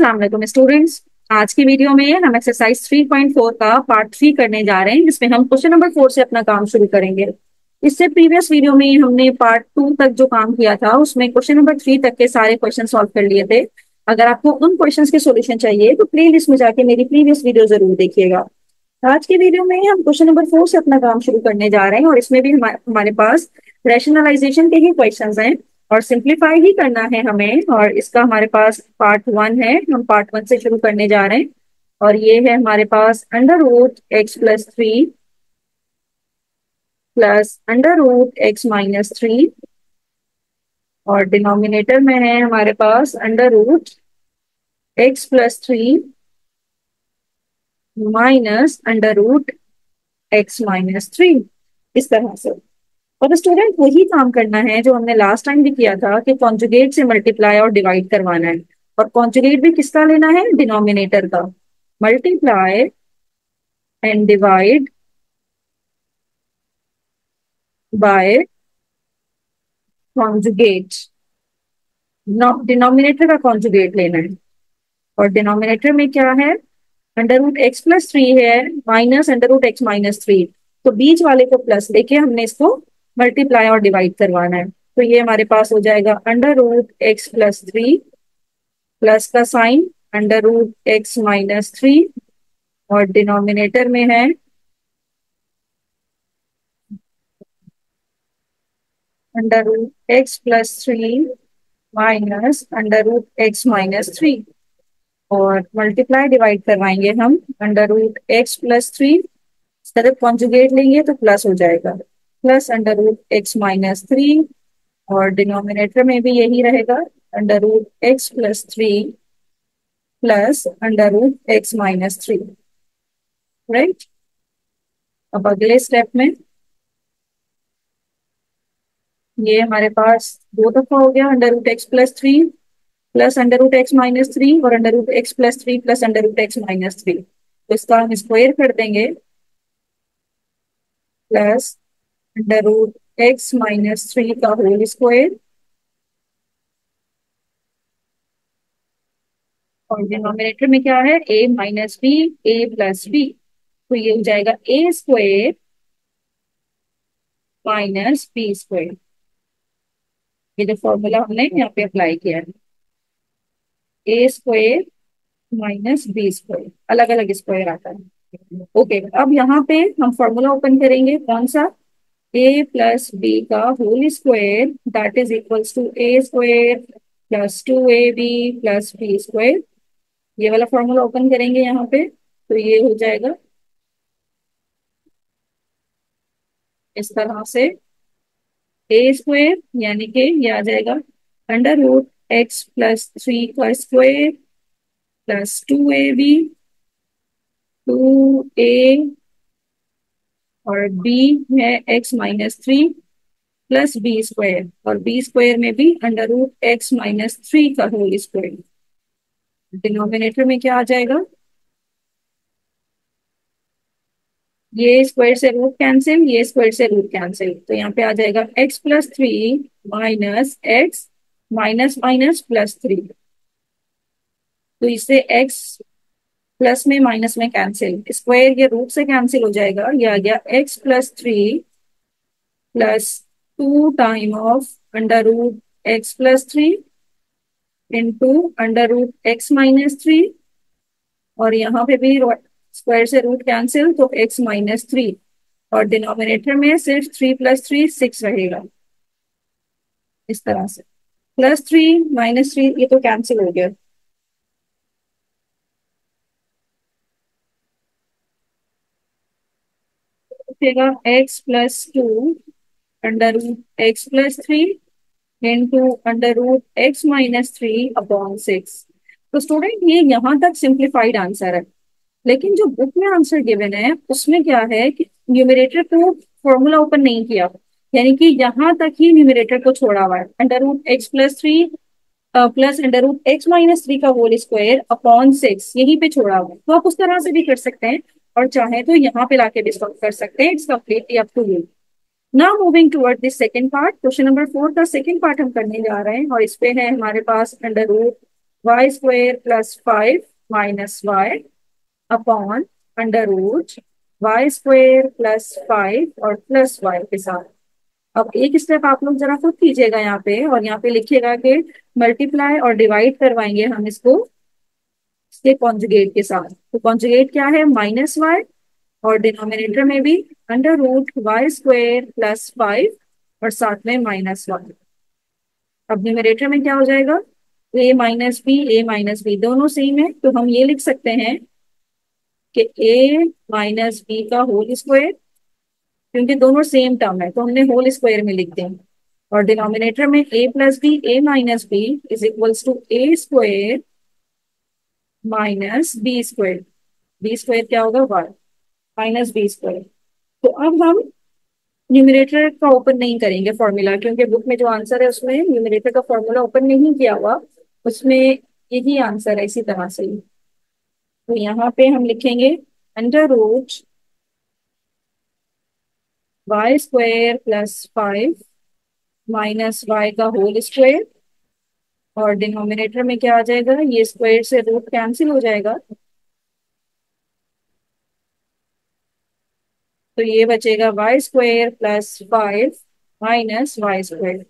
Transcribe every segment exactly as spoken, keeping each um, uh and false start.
अस्सलामुअलैकुम स्टूडेंट्स, आज की वीडियो में हम एक्सरसाइज थ्री पॉइंट फोर का पार्ट थ्री करने जा रहे हैं, जिसमें हम क्वेश्चन नंबर फोर से अपना काम शुरू करेंगे। इससे प्रीवियस वीडियो में हमने पार्ट टू तक जो काम किया था उसमें क्वेश्चन नंबर थ्री तक के सारे क्वेश्चन सॉल्व कर लिए थे। अगर आपको उन क्वेश्चन के सोल्यूशन चाहिए तो प्ले लिस्ट में जाके मेरी प्रीवियस वीडियो जरूर देखिएगा। आज की वीडियो में हम क्वेश्चन नंबर फोर से अपना काम शुरू करने जा रहे हैं और इसमें भी हमारे पास रैशनलाइजेशन के ही क्वेश्चन हैं और सिंप्लीफाई ही करना है हमें, और इसका हमारे पास पार्ट वन है। हम पार्ट वन से शुरू करने जा रहे हैं और ये है हमारे पास under root x plus three plus under root x minus three और डिनोमिनेटर में है हमारे पास under root x plus three minus under root x minus three. इस तरह से और स्टूडेंट वही काम करना है जो हमने लास्ट टाइम भी किया था कि कॉन्जुगेट से मल्टीप्लाई और डिवाइड करवाना है, और कॉन्जुगेट भी किसका लेना है, डिनोमिनेटर का। Multiply and divide by conjugate, denominator का कॉन्जुगेट लेना है। और डिनोमिनेटर में क्या है, under root x plus three है minus under root x minus three, तो बीच वाले को प्लस लेके हमने इसको मल्टीप्लाई और डिवाइड करवाना है। तो ये हमारे पास हो जाएगा under root x plus three plus का sign under root x minus three और डिनोमिनेटर में है under root x plus three minus under root x minus three और मल्टीप्लाई डिवाइड करवाएंगे हम under root x plus three, तरफ conjugate लेंगे तो प्लस हो जाएगा plus under root x minus three और डिनोमिनेटर में भी यही रहेगा under root x plus three plus under root x minus three, right. अब अगले स्टेप में ये हमारे पास दो दफा हो गया under root x plus three plus under root x minus three और under root x plus three plus under root x minus three, तो इसका हम स्क्वायर कर देंगे plus under root x minus three का होल स्क्वायर और denominator में क्या है, a minus B A plus b, तो ये हो जाएगा a square minus B square. ये जो फॉर्मूला हमने यहाँ पे अप्लाई किया है, a square minus B square, अलग अलग स्क्वायर आता है। ओके okay, अब यहाँ पे हम फॉर्मूला ओपन करेंगे, कौन सा, ए प्लस बी का whole square that is equals to A square plus two a b plus b square. ये वाला फॉर्मूला ओपन करेंगे यहाँ पे, तो ये हो जाएगा इस तरह से ए स्क्वायर, यानी कि ये आ जाएगा under root x plus three का square plus two a b two a और बी है x minus three plus b square और बी स्क्वायर में भी under root x minus three का होल स्क्वायर। डिनोमिनेटर में क्या आ जाएगा, ये स्क्वायर से रूट कैंसिल, ये स्क्वायर से रूट कैंसिल, तो यहाँ पे आ जाएगा x plus three minus x minus minus plus three, तो इससे x प्लस में माइनस में कैंसिल, स्क्वायर या रूट से कैंसिल हो जाएगा। ये आ गया x plus three plus two time of under root x plus three into under root x minus three और यहाँ पे भी स्क्वायर से रूट कैंसिल, तो एक्स माइनस थ्री और डिनोमिनेटर में सिर्फ थ्री प्लस थ्री सिक्स रहेगा। इस तरह से प्लस थ्री माइनस थ्री ये तो कैंसिल हो गया, x plus two under root x plus three into under root x minus three upon six. तो स्टूडेंट ये यहाँ तक सिंप्लीफाइड आंसर है, लेकिन जो बुक में आंसर गिवन है उसमें क्या है कि न्यूमरेटर को फॉर्मूला ओपन नहीं किया, यानी कि यहाँ तक ही न्यूमरेटर को छोड़ा हुआ है under root x plus three plus under root x minus three का होल स्क्वायर अपॉन सिक्स, यही पे छोड़ा हुआ है। तो आप उस तरह से भी कर सकते हैं और चाहे तो यहाँ पे लाके भी सॉल्व कर सकते हैं, it's completely up to you. Now moving toward this second part, question number four का सेकंड पार्ट हम करने जा रहे हैं और इस पे है हमारे पास under root y square plus five minus y upon under root y square plus five और प्लस y के साथ। अब एक स्टेप आप लोग जरा खुद कीजिएगा यहाँ पे, और यहाँ पे लिखिएगा कि मल्टीप्लाई और डिवाइड करवाएंगे हम इसको इसके कॉन्जुगेट के साथ। तो कॉन्जुगेट क्या है? माइनस वाई, और डिनोमिनेटर में भी under root Y square plus five और साथ में माइनस वाई। अब न्यूमरेटर में क्या हो जाएगा? A minus B, A minus b दोनों सेम है, तो हम ये लिख सकते हैं कि ए माइनस बी का होल स्क्वायर, क्योंकि दोनों सेम टर्म है तो हमने होल स्क्वायर में लिख दें। और डिनोमिनेटर में a plus B A minus b is equals to A square minus B square. B square क्या होगा? Y minus B square. तो अब हम न्यूमरेटर का ओपन नहीं करेंगे फॉर्मूला, क्योंकि बुक में जो आंसर है उसमें न्यूमरेटर का फॉर्मूला ओपन नहीं किया हुआ, उसमें यही आंसर है इसी तरह से। तो यहाँ पे हम लिखेंगे under root Y square plus five minus Y का होल स्क्वायर, और डिनोमिनेटर में क्या आ जाएगा? ये स्क्वायर से रूट कैंसिल हो जाएगा, तो ये बचेगा Y square plus five minus Y square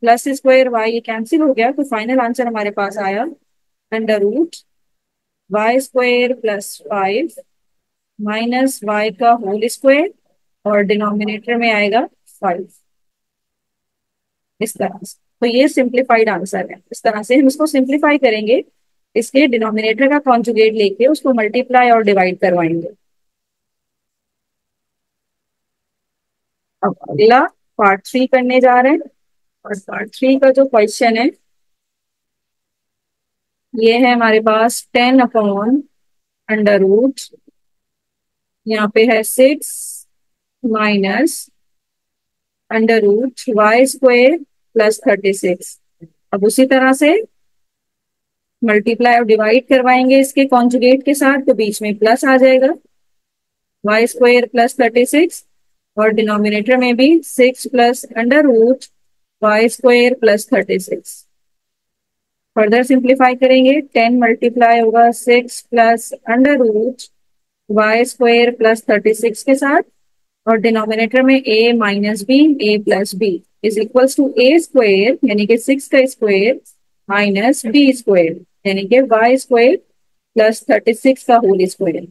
plus square Y ये कैंसिल हो गया। तो फाइनल आंसर हमारे पास आया under root Y square plus five minus Y का होल स्क्वायर, और डिनोमिनेटर में आएगा फाइव। इस तरह से तो ये सिंप्लीफाइड आंसर है। इस तरह से हम इसको सिंप्लीफाई करेंगे, इसके डिनोमिनेटर का कॉन्जुगेट लेके उसको मल्टीप्लाई और डिवाइड करवाएंगे। अब अगला पार्ट थ्री करने जा रहे हैं, और पार्ट थ्री का जो क्वेश्चन है ये है हमारे पास टेन अपॉन अंडर रूट, यहाँ पे है six minus under root Y square plus thirty six. अब उसी तरह से मल्टीप्लाई और डिवाइड करवाएंगे इसके कॉन्जुगेट के साथ, तो बीच में प्लस आ जाएगा Y square plus thirty six, और डिनोमिनेटर में भी six plus under root Y square plus thirty six. Further simplify करेंगे, टेन मल्टीप्लाई होगा six plus under root Y square plus thirty six के साथ, और डिनोमिनेटर में a minus B A plus B is equals to A square यानी कि six का square minus B square यानी कि Y square plus thirty six का होल स्क्वायर।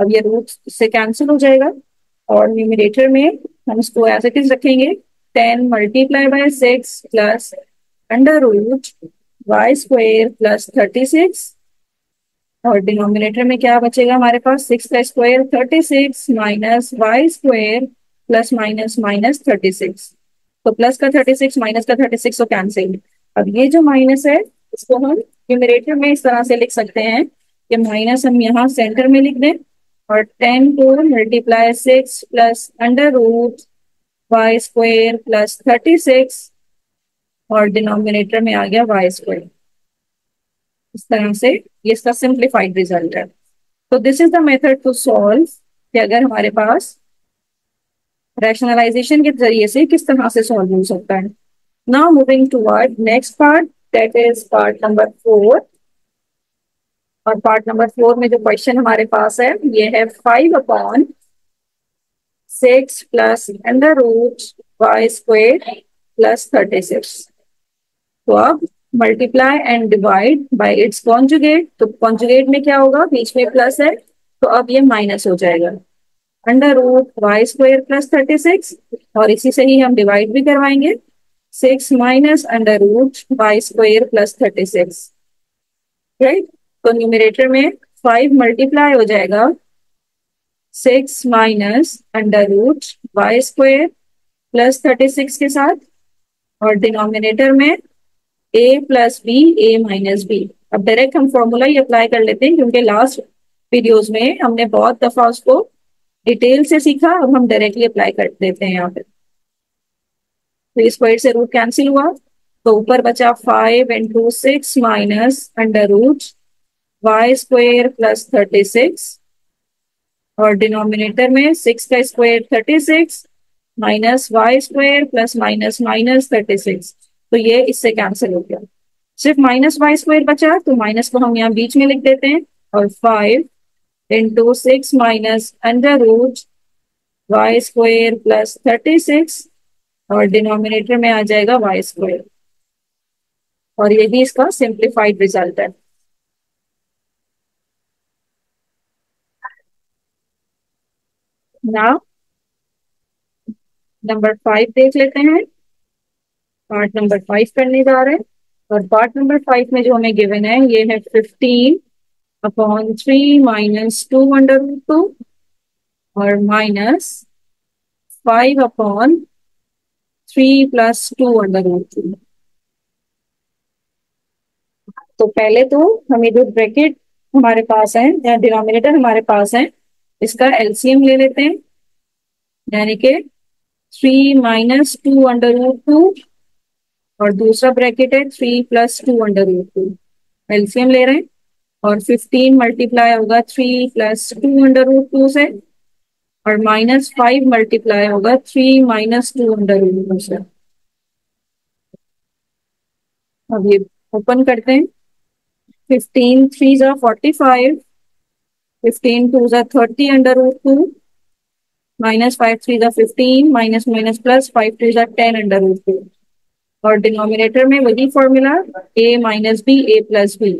अब ये रूट से कैंसिल हो जाएगा, और न्यूमिनेटर में हम इसको ऐसे किस रखेंगे? Ten multiply by six plus under root Y square plus thirty six, और डिनोमिनेटर में क्या बचेगा हमारे पास? सिक्स का square thirty six minus Y square plus minus minus thirty six. तो प्लस का थर्टी सिक्स माइनस का थर्टी सिक्स तो कैंसिल। अब ये जो माइनस है इसको हम न्यूमिनेटर में इस तरह से लिख सकते हैं कि माइनस हम यहाँ सेंटर में लिख दें, और टेन को multiply six plus under root Y square plus thirty six, और डिनोमिनेटर में आ गया वाई स्क्वायर। इस तरह से ये इसका सिंप्लीफाइड रिजल्ट है। तो this is the method to solve कि अगर हमारे पास रैशनलाइजेशन के जरिए से किस तरह से सॉल्व हो सकता है। Now moving toward next part, that is part number four, और पार्ट नंबर फोर में जो क्वेश्चन हमारे पास है ये है five upon six plus under root Y square plus thirty six. तो अब multiply and divide by its conjugate, तो कॉन्जुगेट में क्या होगा? बीच में प्लस है तो अब ये माइनस हो जाएगा under root Y square plus thirty six, और इसी से ही हम डिवाइड भी करवाएंगे six minus under root Y square plus thirty six, right. तो न्यूमरेटर में फाइव मल्टीप्लाई हो जाएगा six minus under root Y square plus thirty six के साथ, और डिनोमिनेटर में a plus B A minus B. अब डायरेक्ट हम फॉर्मूला ही अप्लाई कर लेते हैं, क्योंकि लास्ट वीडियोस में हमने बहुत दफा उसको डिटेल से सीखा, अब हम डायरेक्टली अप्लाई कर देते हैं यहाँ पे। तो स्क्वायर से रूट कैंसिल हुआ, तो ऊपर बचा five into six minus under root Y square plus thirty six, और डिनोमिनेटर में सिक्स का square thirty six minus Y square plus minus minus thirty six, तो ये इससे कैंसिल हो गया। सिर्फ माइनस वाई स्क्वायर बचा, तो माइनस को हम यहाँ बीच में लिख देते हैं और five into six minus under root Y square plus thirty six और डिनोमिनेटर में आ जाएगा वाई स्क्वायर। और ये भी इसका सिंप्लीफाइड रिजल्ट है। नाउ नंबर फाइव देख लेते हैं। पार्ट नंबर फाइव करने जा रहे हैं और पार्ट नंबर फाइव में जो हमें गिवन है ये है fifteen upon three minus two under root two और minus five upon three plus two under root two. तो पहले तो हमें जो ब्रैकेट हमारे पास है या डिनोमिनेटर हमारे पास है इसका एलसीएम ले लेते हैं, यानी कि three minus two under root two और दूसरा ब्रैकेट है three plus two under root two. LCM ले रहे हैं और फिफ्टीन मल्टीप्लाई होगा three plus two under root two से और माइनस फाइव मल्टीप्लाई होगा three minus two under root two से। अब ये ओपन करते हैं। फिफ्टीन थ्री जा फोर्टी फाइव, फिफ्टीन टू जा thirty under root two, minus five three जा fifteen, minus minus plus five two जा टेन अंडर रूट टू और डिनोमिनेटर में वही formula A minus B A plus B,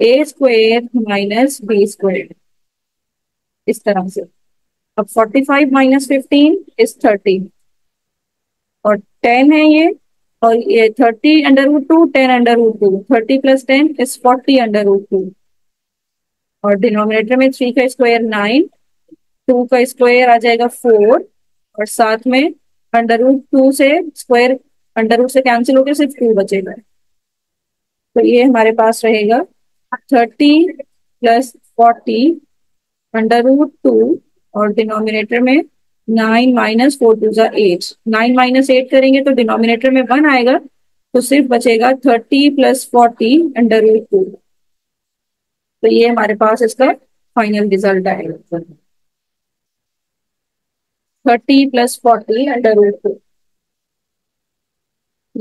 A square minus B square, इस तरह से। अब forty five minus fifteen is thirty और टेन है ये और ये thirty under root two ten under root two, thirty plus ten is forty under root two और डिनोमिनेटर में थ्री का स्क्वायर नाइन, टू का स्क्वायर आ जाएगा फोर और साथ में अंडर रूट टू से स्क्वायर अंडर रूट से कैंसिल होकर सिर्फ टू बचेगा। तो ये हमारे पास रहेगा thirty plus forty under root two और डिनोमिनेटर में नाइन माइनस फोर टू जा एट, नाइन माइनस एट करेंगे तो डिनोमिनेटर में वन आएगा तो सिर्फ बचेगा thirty plus forty under root two. तो ये हमारे पास इसका फाइनल रिजल्ट आएगा thirty plus forty under root two.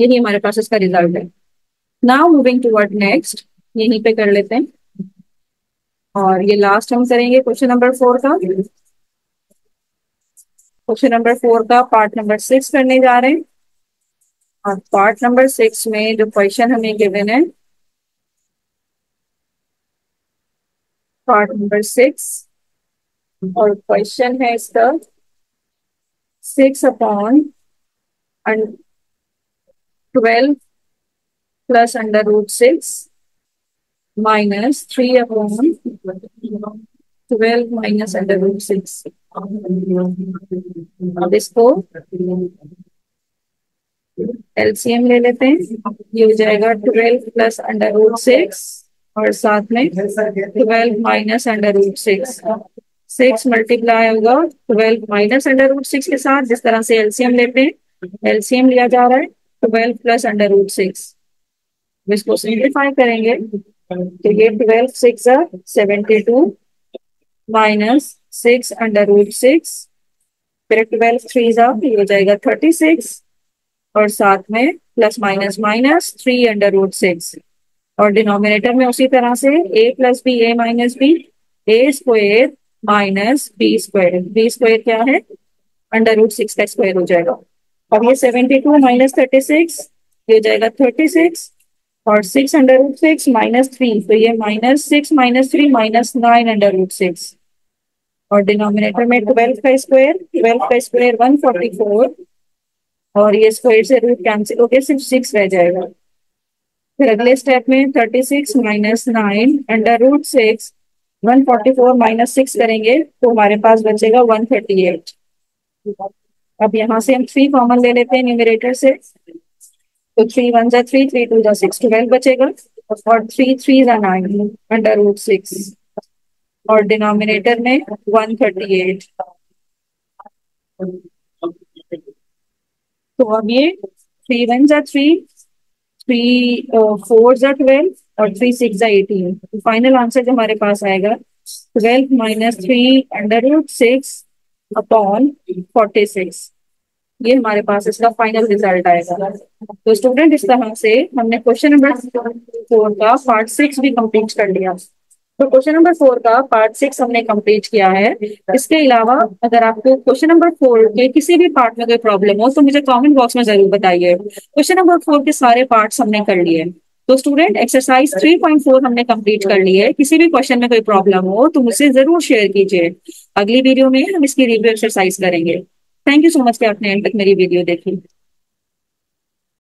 यही हमारे पास इसका रिजल्ट है। नाउ मूविंग टुवर्ड नेक्स्ट, यहीं पे कर लेते हैं और ये लास्ट हम करेंगे क्वेश्चन नंबर फोर का। क्वेश्चन नंबर फोर का पार्ट नंबर सिक्स करने जा रहे हैं और पार्ट नंबर सिक्स में जो क्वेश्चन हमें गिवन है, पार्ट नंबर सिक्स और क्वेश्चन है इसका six upon twelve plus under root six minus three upon twelve minus under root six. अब इसको एलसीएम ले लेते हैं, ये हो जाएगा twelve plus under root six और साथ में twelve minus under root six, six multiply होगा twelve minus under root six के साथ, जिस तरह से एलसीएम लेते हैं एलसीएम लिया जा रहा है twelve plus under root six. इसको सिंप्लीफाई करेंगे तो ये twelve six seventy two minus six under root six, फिर ट्वेल्व थ्री जा हो जाएगा थर्टी सिक्स और साथ में plus minus minus three under root six और डिनोमिनेटर में उसी तरह से A plus B A minus B, A square minus B square, B square क्या है अंडर रूट सिक्स का स्क्वायर हो जाएगा। अब ये seventy two minus thirty six हो जाएगा थर्टी सिक्स और six under root six minus three, तो ये minus six minus three minus nine under root six और डिनोमिनेटर में ट्वेल्व का स्क्वायर, ट्वेल्व का स्क्वायर वन फोर्टी फोर और ये स्क्वायर से रूट कैंसिल होकर सिर्फ सिक्स रह जाएगा। फिर अगले स्टेप में thirty six minus nine under root six, one forty four minus six करेंगे तो हमारे पास बचेगा वन थर्टी एट। अब यहाँ से हम थ्री कॉमन ले लेते हैं न्यूमरेटर से, तो थ्री वन जा थ्री, थ्री टू जा सिक्स, ट्वेल्व बचेगा और थ्री थ्री जा नाइन अंडर रूट सिक्स और डिनोमिनेटर में वन थर्टी एट। तो अब ये थ्री वन जा थ्री, थ्री फोर जा ट्वेल्व और थ्री सिक्स जा एटीन। फाइनल आंसर जो हमारे पास आएगा twelve minus three under root six upon forty six. ये हमारे पास इसका फाइनल रिजल्ट आएगा। तो स्टूडेंट इस तरह से हमने क्वेश्चन नंबर फोर का पार्ट सिक्स भी कंप्लीट कर लिया। तो क्वेश्चन नंबर फोर का पार्ट सिक्स हमने कंप्लीट किया है। इसके अलावा अगर आपको क्वेश्चन नंबर फोर के किसी भी पार्ट में कोई प्रॉब्लम हो तो मुझे कमेंट बॉक्स में जरूर बताइए। क्वेश्चन नंबर फोर के सारे पार्ट्स हमने कर लिए। तो student exercise three point four हमने कंप्लीट कर ली है। किसी भी क्वेश्चन में कोई प्रॉब्लम हो तो मुझसे जरूर शेयर कीजिए। अगली वीडियो में हम इसकी रिव्यू एक्सरसाइज करेंगे। थैंक यू सो मच कि आपने एंड तक मेरी वीडियो देखी।